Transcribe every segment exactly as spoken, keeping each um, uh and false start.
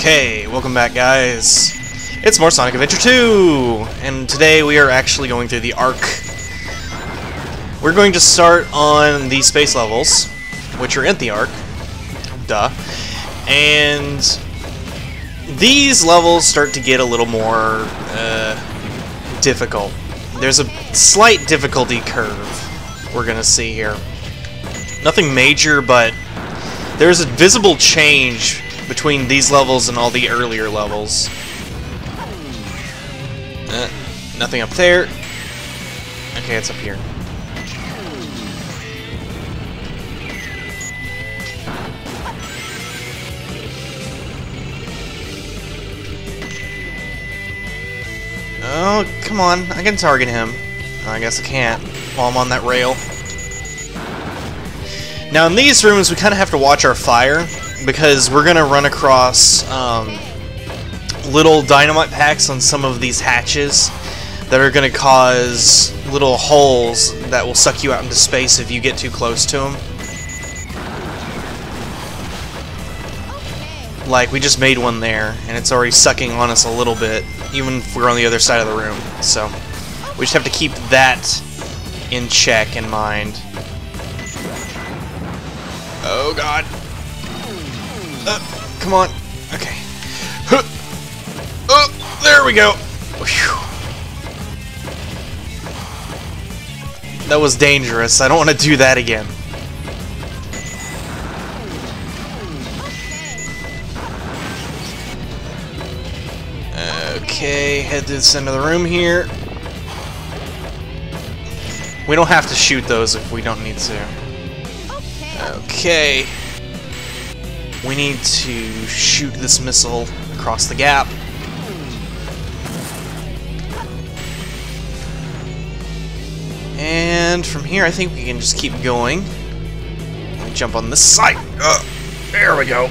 Okay, welcome back, guys. It's more Sonic Adventure two! And today we are actually going through the ARK. We're going to start on the space levels, which are in the ARK. Duh. And these levels start to get a little more uh, difficult. There's a slight difficulty curve we're going to see here. Nothing major, but there's a visible change between these levels and all the earlier levels. Uh, nothing up there. Okay, it's up here. Oh, come on. I can target him. I guess I can't while I'm on that rail. Now in these rooms we kind of have to watch our fire because we're going to run across um, little dynamite packs on some of these hatches that are going to cause little holes that will suck you out into space if you get too close to them. Like, we just made one there and it's already sucking on us a little bit, even if we're on the other side of the room. So we just have to keep that in check in mind. Oh god. Uh, come on. Okay. Huh. Oh, there we go. Whew. That was dangerous. I don't want to do that again. Okay, head to the center of the room here. We don't have to shoot those if we don't need to. Okay, we need to shoot this missile across the gap. And from here I think we can just keep going. Let me jump on this side. Uh, there we go.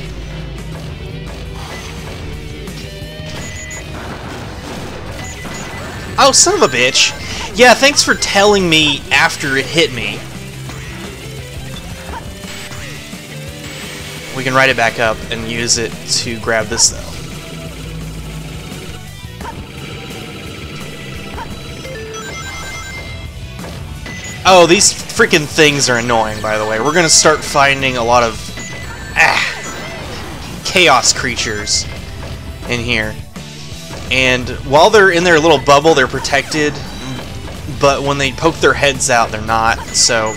Oh, son of a bitch. Yeah, thanks for telling me after it hit me. We can ride it back up and use it to grab this, though. Oh, these freaking things are annoying, by the way. We're going to start finding a lot of ah, chaos creatures in here. And while they're in their little bubble, they're protected. But when they poke their heads out, they're not, so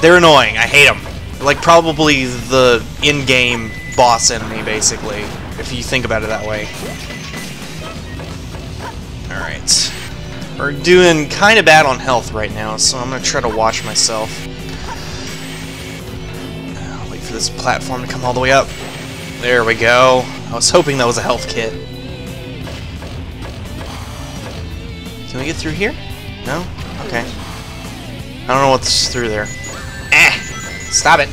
they're annoying. I hate them. Like, probably the in-game boss enemy, basically, if you think about it that way. Alright. We're doing kind of bad on health right now, so I'm going to try to watch myself. I'll wait for this platform to come all the way up. There we go. I was hoping that was a health kit. Can we get through here? No? Okay. I don't know what's through there. Eh! Stop it!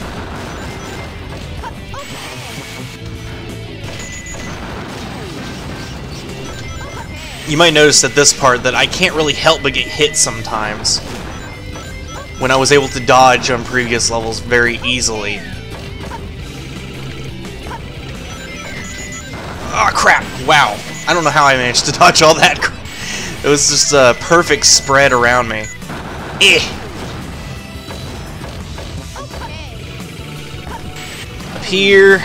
You might notice at this part that I can't really help but get hit sometimes, when I was able to dodge on previous levels very easily. Ah, crap! Wow! I don't know how I managed to dodge all that. It was just a perfect spread around me. Eh! Here.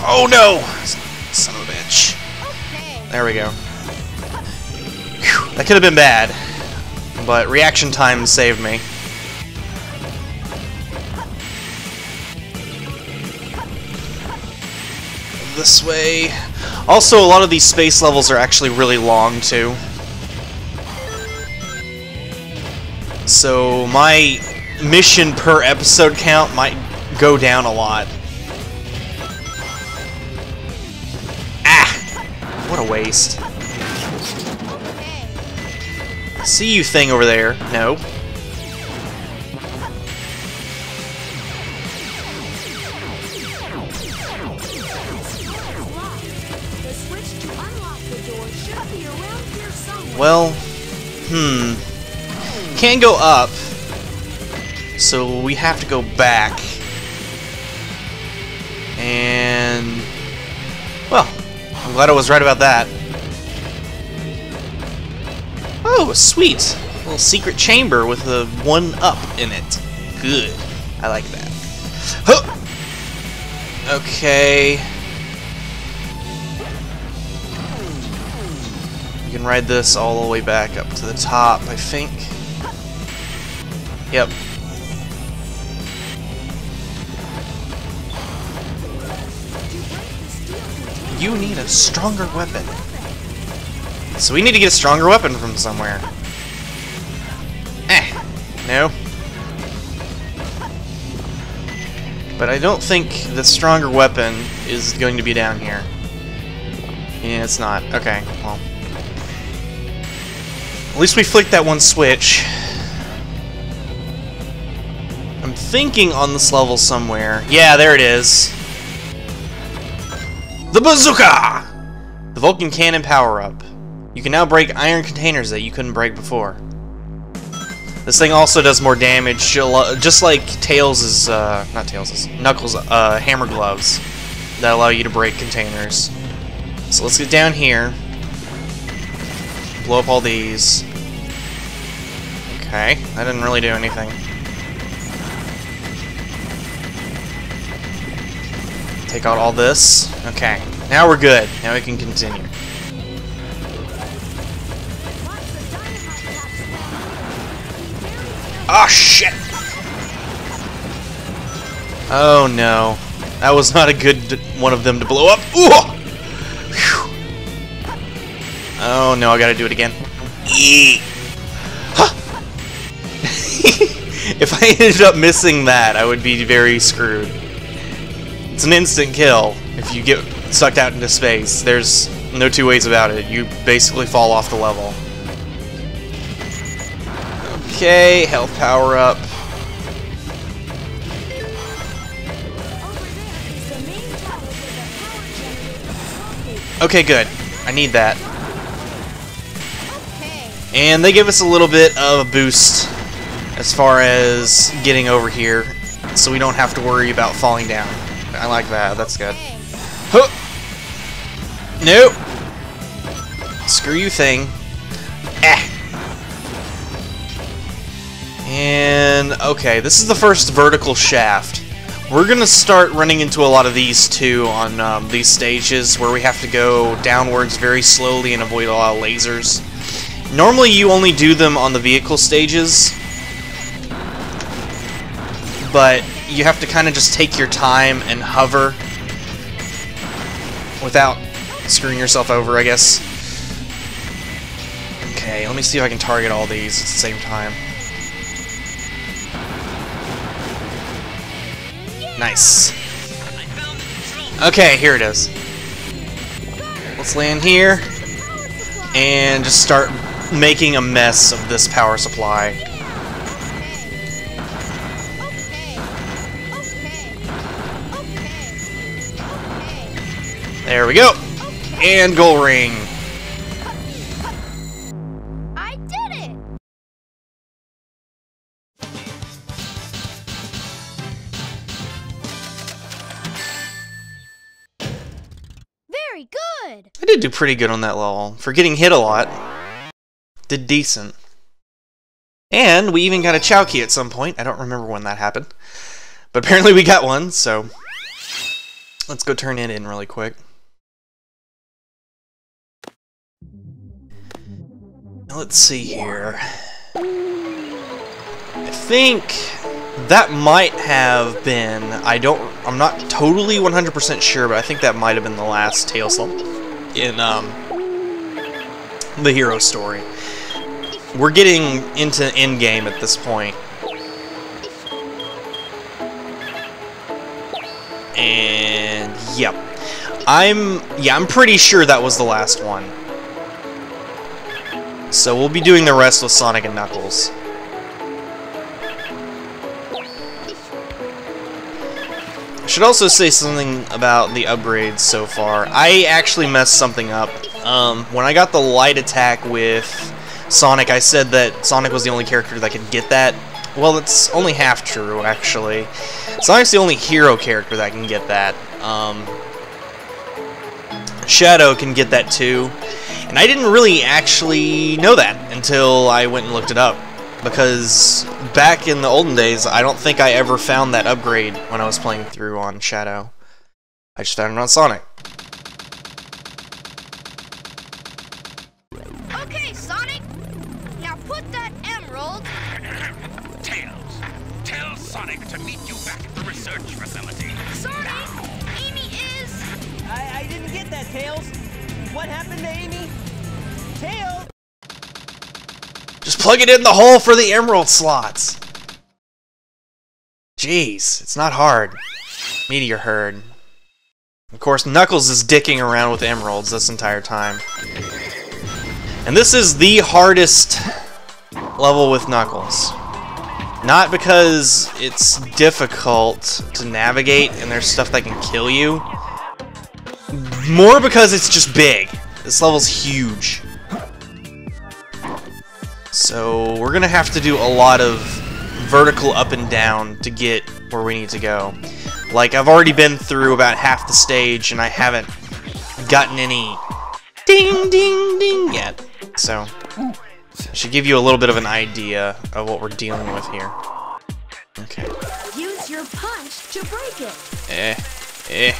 Oh no! Son of a bitch. There we go. Whew, that could have been bad, but reaction time saved me. This way. Also, a lot of these space levels are actually really long, too. So my mission per episode count might go down a lot. Ah! What a waste. See you thing over there. No. Well, hmm. Can go up, So we have to go back. And... well, I'm glad I was right about that. Oh, sweet! A little secret chamber with a one-up in it. Good. I like that. Huh. Okay. You can ride this all the way back up to the top, I think. Yep. You need a stronger weapon. So we need to get a stronger weapon from somewhere. Eh. No. But I don't think the stronger weapon is going to be down here. Yeah, it's not. Okay, well. At least we flicked that one switch. I'm thinking on this level somewhere. Yeah, there it is. The bazooka! The Vulcan Cannon power-up. You can now break iron containers that you couldn't break before. This thing also does more damage, just like Tails' uh, not Tails' Knuckles' uh, hammer gloves that allow you to break containers. So let's get down here. Blow up all these. Okay, that didn't really do anything. Take out all this. Okay, now we're good. Now we can continue. Ah, oh, shit! Oh, no. That was not a good one of them to blow up. Ooh! Oh, no, I gotta do it again. Eee! Huh. If I ended up missing that, I would be very screwed. It's an instant kill if you get sucked out into space. There's no two ways about it. You basically fall off the level. Okay, health power up. Okay, good. I need that. And they give us a little bit of a boost as far as getting over here, so we don't have to worry about falling down. I like that. That's good. Huh. Nope. Screw you, thing. Eh. And, okay, this is the first vertical shaft. We're going to start running into a lot of these, too, on um, these stages where we have to go downwards very slowly and avoid a lot of lasers. Normally, you only do them on the vehicle stages, but you have to kind of just take your time and hover without screwing yourself over, I guess. Okay, let me see if I can target all these at the same time. Nice. Okay, here it is. Let's land here and just start making a mess of this power supply. There we go. And goal ring. I did it. Good. I did do pretty good on that level. For getting hit a lot, did decent. And we even got a Chowkey at some point. I don't remember when that happened. But apparently we got one, so... let's go turn it in really quick. Now let's see here. I think that might have been, I don't, I'm not totally one hundred percent sure, but I think that might have been the last Tails level in um, the hero story. We're getting into endgame at this point. And, yep. I'm, yeah, I'm pretty sure that was the last one. So we'll be doing the rest with Sonic and Knuckles. I should also say something about the upgrades so far. I actually messed something up. Um, when I got the light attack with Sonic, I said that Sonic was the only character that could get that. Well, it's only half true, actually. Sonic's the only hero character that can get that. Um, Shadow can get that too. And I didn't really actually know that until I went and looked it up. Because back in the olden days, I don't think I ever found that upgrade when I was playing through on Shadow. I just found it on Sonic. Okay, Sonic! Now put that emerald... Tails! Tell Sonic to meet you back at the research facility. Sonic! Amy is... I, I didn't get that, Tails. What happened to Amy? Tails! Just plug it in the hole for the emerald slots! Jeez, it's not hard. Meteor Herd. Of course, Knuckles is dicking around with emeralds this entire time. And this is the hardest level with Knuckles. Not because it's difficult to navigate and there's stuff that can kill you. More because it's just big. This level's huge. So we're gonna have to do a lot of vertical up and down to get where we need to go. Like, I've already been through about half the stage and I haven't gotten any ding ding ding yet. So, it should give you a little bit of an idea of what we're dealing with here. Okay. Use your punch to break it. Eh. Eh.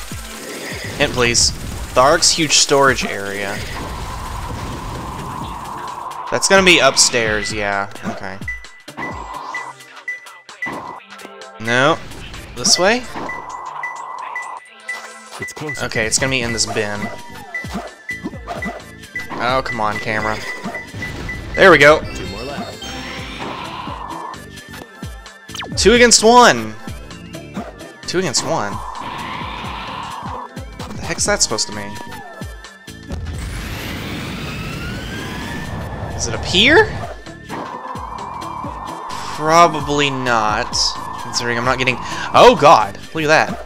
Hint, please. The ARC's huge storage area. That's gonna be upstairs, yeah. Okay. No. This way? It's close. Okay, it's gonna be in this bin. Oh, come on, camera. There we go. Two more left. Two against one. Two against one? What the heck's that supposed to mean? Is it up here? Probably not, considering I'm not getting... Oh, God! Look at that.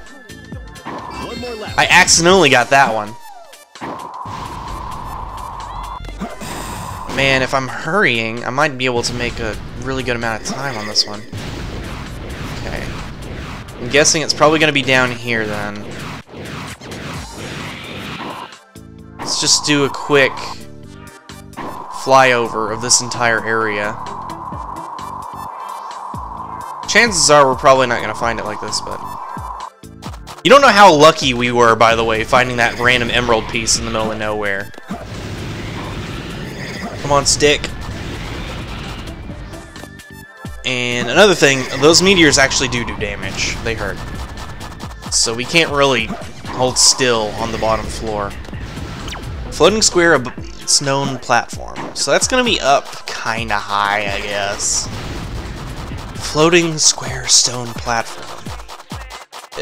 One more left. I accidentally got that one. Man, if I'm hurrying, I might be able to make a really good amount of time on this one. Okay. I'm guessing it's probably going to be down here, then. Let's just do a quick flyover of this entire area. Chances are we're probably not going to find it like this, but... You don't know how lucky we were, by the way, finding that random emerald piece in the middle of nowhere. Come on, stick. And another thing, those meteors actually do do damage. They hurt. So we can't really hold still on the bottom floor. Floating square above its known platform. So that's going to be up kinda high, I guess. Floating square stone platform. Uh,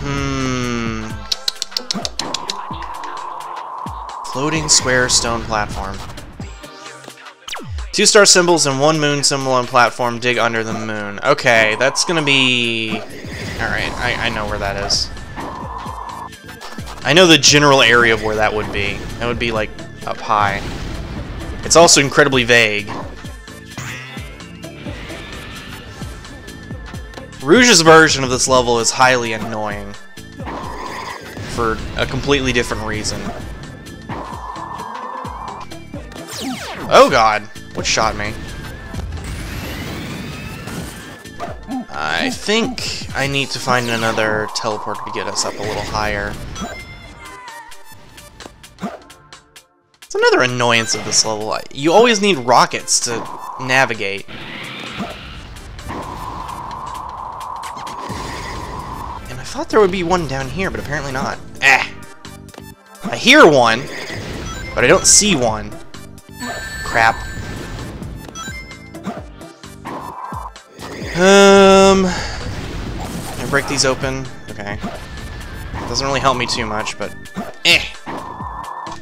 hmm... Floating square stone platform. Two star symbols and one moon symbol on platform. Dig under the moon. Okay, that's gonna be... Alright, I, I know where that is. I know the general area of where that would be. That would be, like, up high. It's also incredibly vague. Rouge's version of this level is highly annoying. For a completely different reason. Oh God! What shot me? I think I need to find another teleporter to get us up a little higher. It's another annoyance of this level. You always need rockets to navigate. And I thought there would be one down here, but apparently not. Eh! I hear one, but I don't see one. Crap. Um, can I break these open? Okay. Doesn't really help me too much, but eh.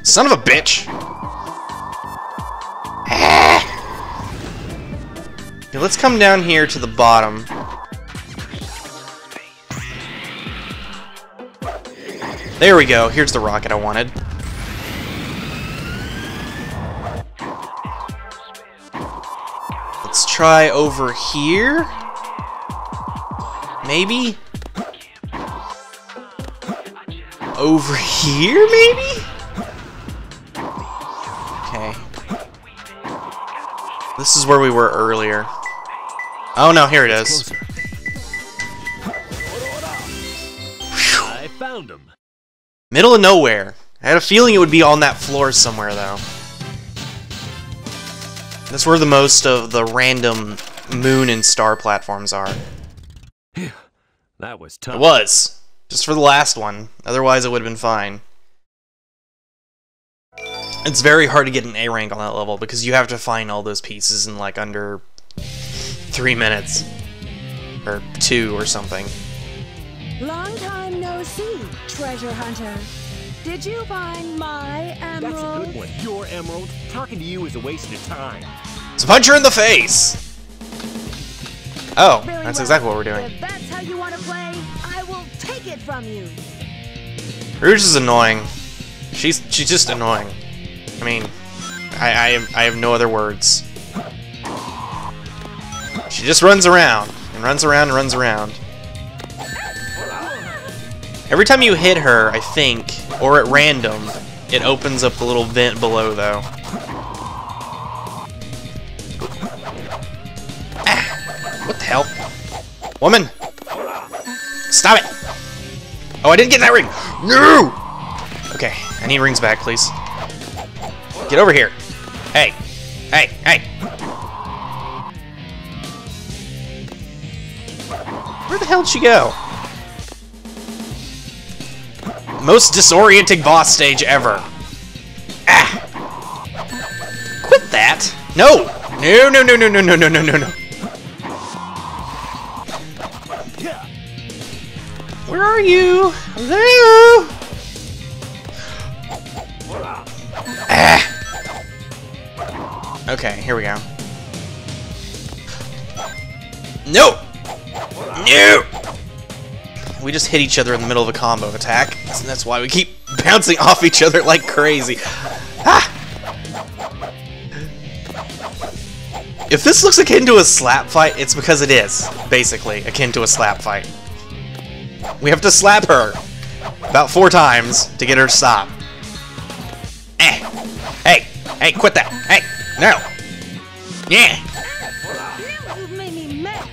Son of a bitch. Ah! Okay, let's come down here to the bottom. There we go. Here's the rocket I wanted. try over here? Maybe? Over here, maybe? Okay. This is where we were earlier. Oh no, here it is. I found him. Middle of nowhere. I had a feeling it would be on that floor somewhere, though. That's where the most of the random moon and star platforms are. That was tough. It was. Just for the last one. Otherwise, it would have been fine. It's very hard to get an A rank on that level, because you have to find all those pieces in, like, under three minutes. Or two or something. Long time no see, treasure hunter. Did you find my emerald? That's a good one. Your emerald. Talking to you is a waste of time. So punch her in the face! Oh, very that's well. Exactly what we're doing. If that's how you want to play, I will take it from you. Rouge is annoying. She's she's just annoying. I mean, I I have, I have no other words. She just runs around and runs around and runs around. Every time you hit her, I think, or at random, it opens up the little vent below, though. Ah, what the hell? Woman! Stop it! Oh, I didn't get that ring! No! Okay, I need rings back, please. Get over here! Hey! Hey! Hey! Where the hell did she go? Most disorienting boss stage ever. Ah! Quit that! No! No, no, no, no, no, no, no, no, no, no. Where are you? Hello? Ah! Okay, here we go. No! No! We just hit each other in the middle of a combo attack, and that's why we keep bouncing off each other like crazy. Ah! If this looks akin to a slap fight, it's because it is, basically, akin to a slap fight. We have to slap her about four times to get her to stop. Eh. Hey! Hey, quit that! Hey! No! Yeah! You made me mad.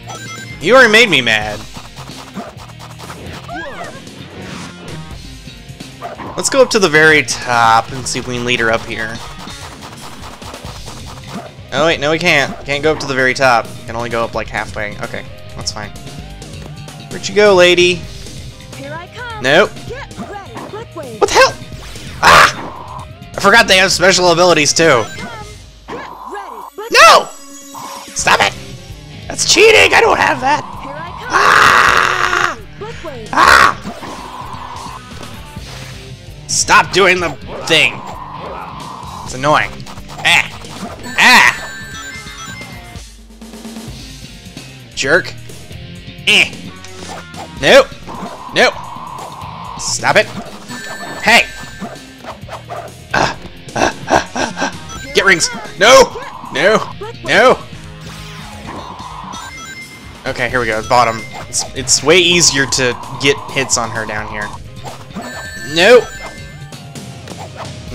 You already made me mad. Let's go up to the very top and see if we can lead her up here. Oh wait, no we can't. Can't go up to the very top. Can only go up like halfway. Okay, that's fine. Where'd you go, lady? Here I come. Nope. Get ready. Quick wave. What the hell? Ah! I forgot they have special abilities too. Get ready. Quick no! Stop it! That's cheating! I don't have that! Here I come. Ah! Quick wave. Ah! Stop doing the thing. It's annoying. Ah! Ah! Jerk. Eh. Nope. Nope. Stop it. Hey! Uh, uh, uh, uh. Get rings! No! No! No! Okay, here we go. Bottom. It's, it's way easier to get hits on her down here. Nope.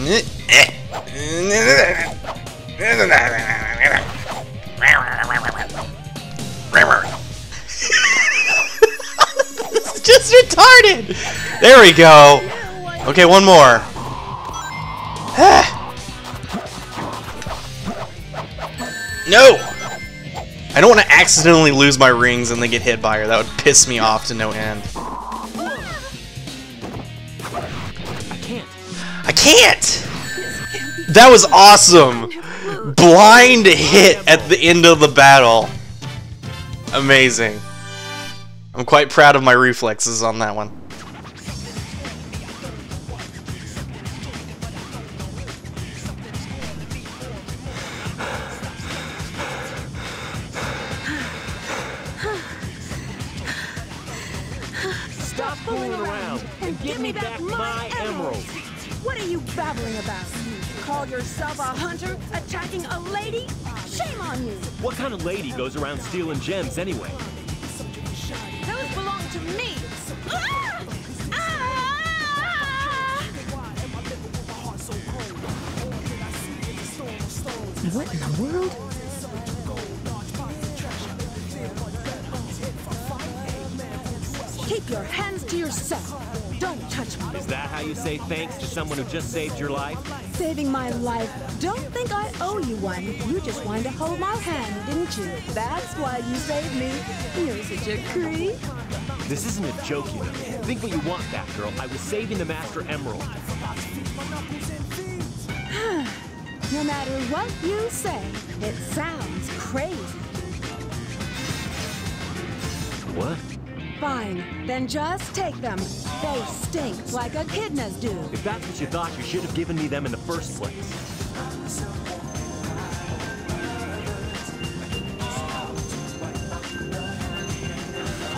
It's just retarded. There we go. Okay, one more. No. I don't want to accidentally lose my rings and then get hit by her. That would piss me off to no end. Can't! That was awesome! Blind hit at the end of the battle. Amazing. I'm quite proud of my reflexes on that one. Stop fooling around and give me back my emerald! What are you babbling about? call yourself a hunter attacking a lady? Shame on you! What kind of lady goes around stealing gems anyway? Those belong to me! Ah! Ah! What in the world? Keep your hands to yourself! Don't touch me. Is that how you say thanks to someone who just saved your life? Saving my life? Don't think I owe you one. You just wanted to hold my hand, didn't you? That's why you saved me. You're such a creep. This isn't a joke, you know. Think what you want, Batgirl. I was saving the Master Emerald. No matter what you say, it sounds crazy. What? Fine, then just take them. They stink like echidnas do. If that's what you thought, you should have given me them in the first place.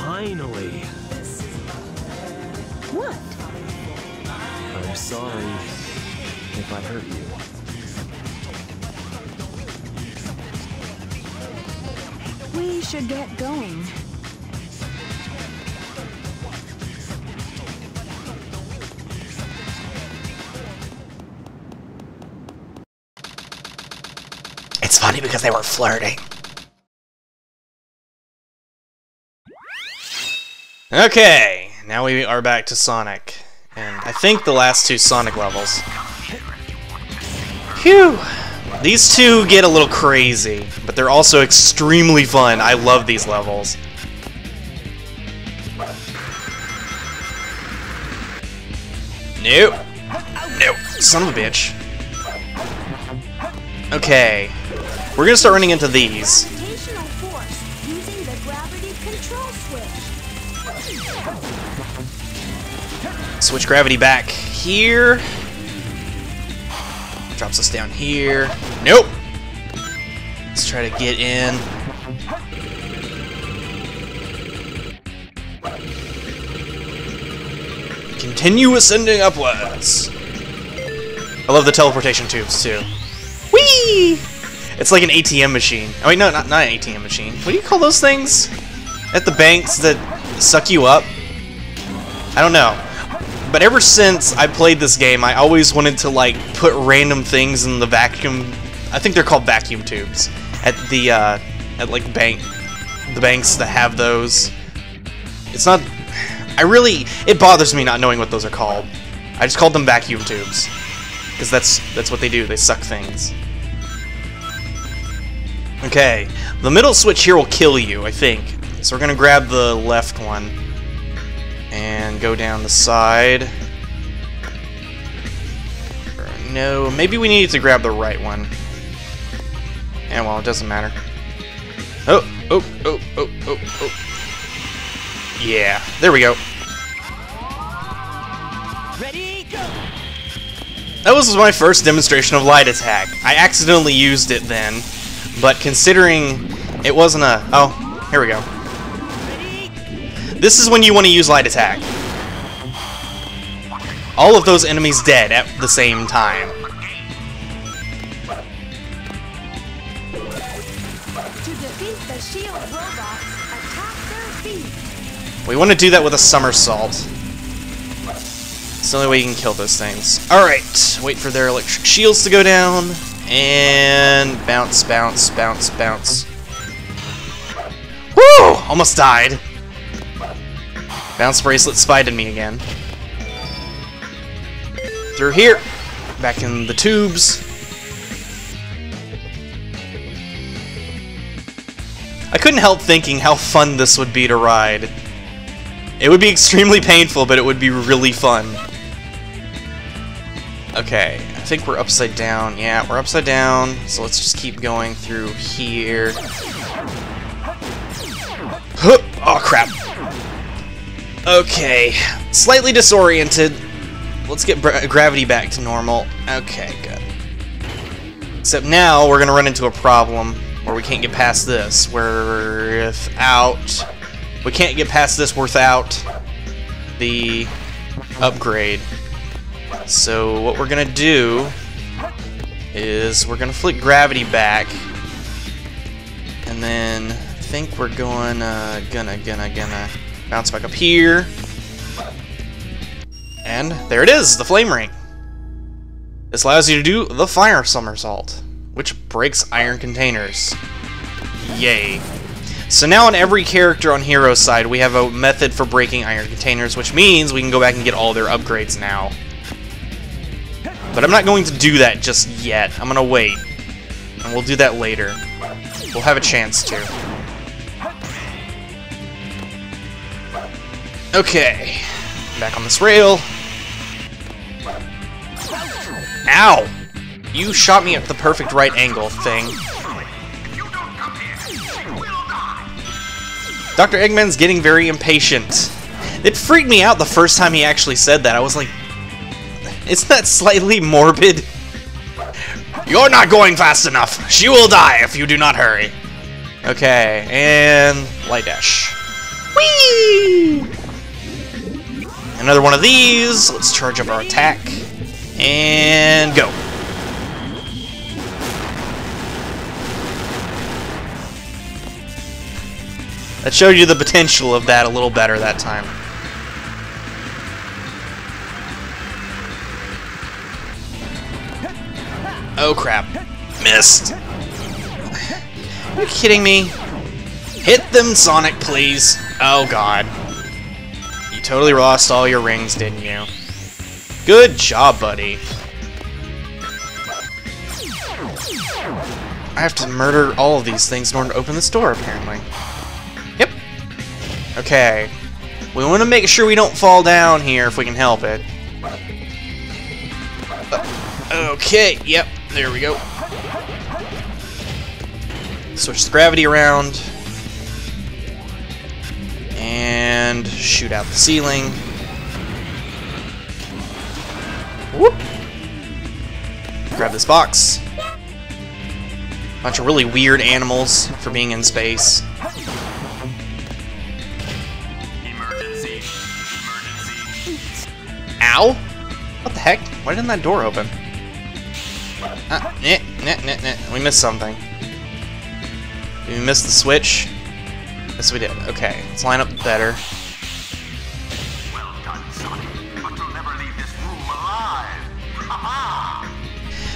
Finally. What? I'm sorry if I hurt you. We should get going. Funny because they were flirting. Okay, now we are back to Sonic. And I think the last two Sonic levels. Phew! These two get a little crazy, but they're also extremely fun. I love these levels. Nope. Nope. Son of a bitch. Okay. We're gonna start running into these. Force using the gravity control switch. Switch gravity back here. Drops us down here. Nope. Let's try to get in. Continue ascending upwards. I love the teleportation tubes too. Whee! It's like an A T M machine. Oh wait, no, not, not an A T M machine. What do you call those things at the banks that suck you up? I don't know. But ever since I played this game, I always wanted to like put random things in the vacuum. I think they're called vacuum tubes at the uh, at like bank, the banks that have those. It's not. I really. It bothers me not knowing what those are called. I just called them vacuum tubes because that's that's what they do. They suck things. Okay, the middle switch here will kill you, I think. So we're gonna grab the left one and go down the side. No, maybe we needed to grab the right one. And well, it doesn't matter. Oh, oh, oh, oh, oh, oh. Yeah, there we go. Ready, go. That was my first demonstration of light attack. I accidentally used it then. But considering it wasn't a... Oh, here we go. This is when you want to use light attack. All of those enemies dead at the same time. We want to do that with a somersault. It's the only way you can kill those things. Alright, wait for their electric shields to go down. And bounce, bounce, bounce, bounce. Woo! Almost died. Bounce bracelet spied me again. Through here. Back in the tubes. I couldn't help thinking how fun this would be to ride. It would be extremely painful, but it would be really fun. Okay, I think we're upside down. Yeah, we're upside down, so let's just keep going through here. Hup! Oh, crap. Okay, slightly disoriented. Let's get gravity back to normal. Okay, good. Except now we're going to run into a problem where we can't get past this. We're without... We can't get past this without the upgrade. So what we're gonna do is we're gonna flick gravity back, and then I think we're going uh, gonna gonna gonna bounce back up here, and there it is, the flame ring. This allows you to do the fire somersault, which breaks iron containers. Yay. So now on every character on Hero's side, we have a method for breaking iron containers, which means we can go back and get all their upgrades now. But I'm not going to do that just yet. I'm gonna wait. And we'll do that later. We'll have a chance to. Okay. Back on this rail. Ow! You shot me at the perfect right angle thing. Doctor Eggman's getting very impatient. It freaked me out the first time he actually said that. I was like, isn't that slightly morbid? You're not going fast enough. She will die if you do not hurry. Okay, and light dash. Whee! Another one of these. Let's charge up our attack. And go. That showed you the potential of that a little better that time. Oh crap. Missed! Are you kidding me? Hit them, Sonic, please. Oh god. You totally lost all your rings, didn't you? Good job, buddy. I have to murder all of these things in order to open this door, apparently. Okay, we want to make sure we don't fall down here if we can help it. Okay, yep, there we go. Switch the gravity around. And shoot out the ceiling. Whoop! Grab this box. Bunch of really weird animals for being in space. Ow! What the heck? Why didn't that door open? Ah, nah, nah, nah, nah. We missed something. Did we miss the switch? Yes, we did. Okay, let's line up better. Well done, Sonic, but you'll never leave this room alive. Ha-ha!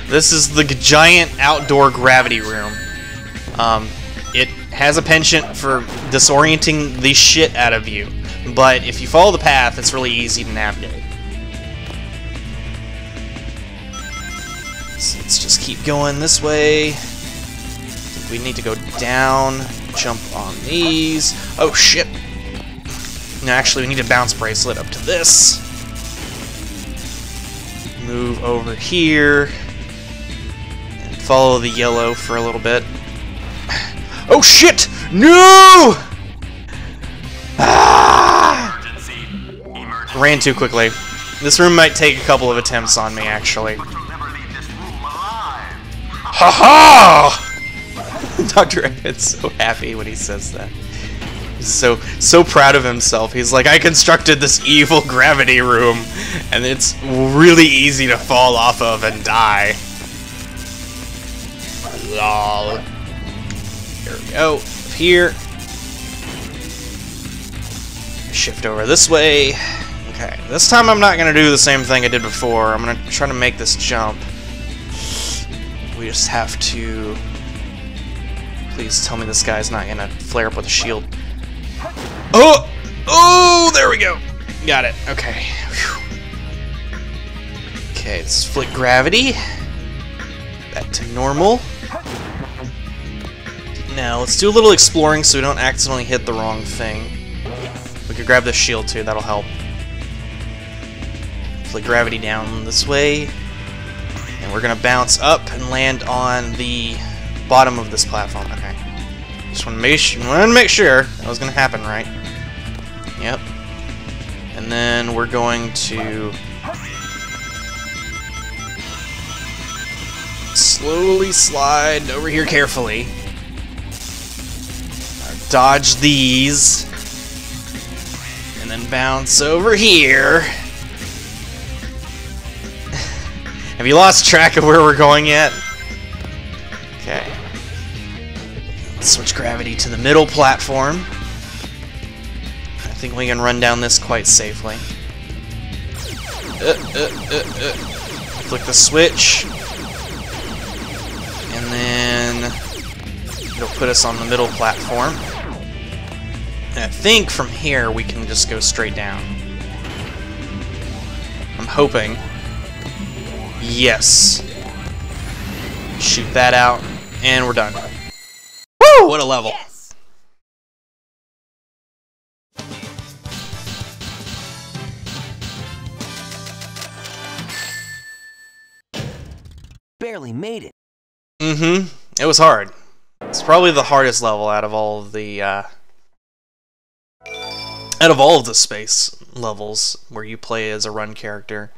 This is the giant outdoor gravity room. Um, it has a penchant for disorienting the shit out of you, but if you follow the path, it's really easy to navigate. Let's just keep going this way. We need to go down, jump on these. Oh shit! No, actually, we need a bounce bracelet up to this. Move over here. And follow the yellow for a little bit. Oh shit! No! Ah! Emergency. Emergency. Ran too quickly. This room might take a couple of attempts on me, actually. Ha-ha! Doctor Eggman's so happy when he says that. He's so, so proud of himself. He's like, I constructed this evil gravity room, and it's really easy to fall off of and die. Lol. Here we go. Up here. Shift over this way. Okay, this time I'm not going to do the same thing I did before. I'm going to try to make this jump. We just have to... Please tell me this guy's not gonna flare up with a shield. Oh! Oh! There we go! Got it. Okay. Whew. Okay, let's flick gravity. Back to normal. Now, let's do a little exploring so we don't accidentally hit the wrong thing. We could grab this shield too, that'll help. Flick gravity down this way. And we're gonna bounce up and land on the bottom of this platform. Okay. Just wanna make sure, wanna make sure that was gonna happen, right? Yep. And then we're going to slowly slide over here carefully. Dodge these. And then bounce over here. Have you lost track of where we're going yet? switch gravity to the middle platform. I think we can run down this quite safely. Uh, uh, uh, uh. Flick the switch. And then it'll put us on the middle platform. And I think from here we can just go straight down. I'm hoping. Yes. Shoot that out, and we're done. Woo! What a level. Yes. Barely made it. Mm-hmm. It was hard. It's probably the hardest level out of all of the, uh... out of all of the space levels where you play as a run character.